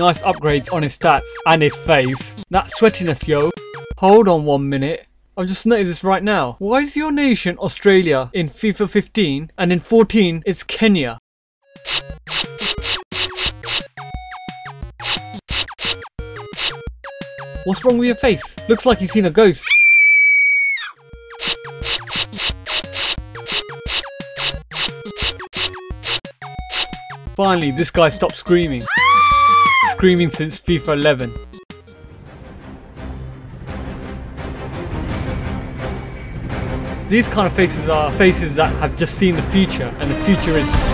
Nice upgrades on his stats and his face. That sweatiness, yo. Hold on 1 minute. I've just noticed this right now. Why is your nation Australia in FIFA 15 and in 14 it's Kenya? What's wrong with your face? Looks like you've seen a ghost. Finally, this guy stopped screaming. Screaming since FIFA 11. These kind of faces are faces that have just seen the future, and the future is...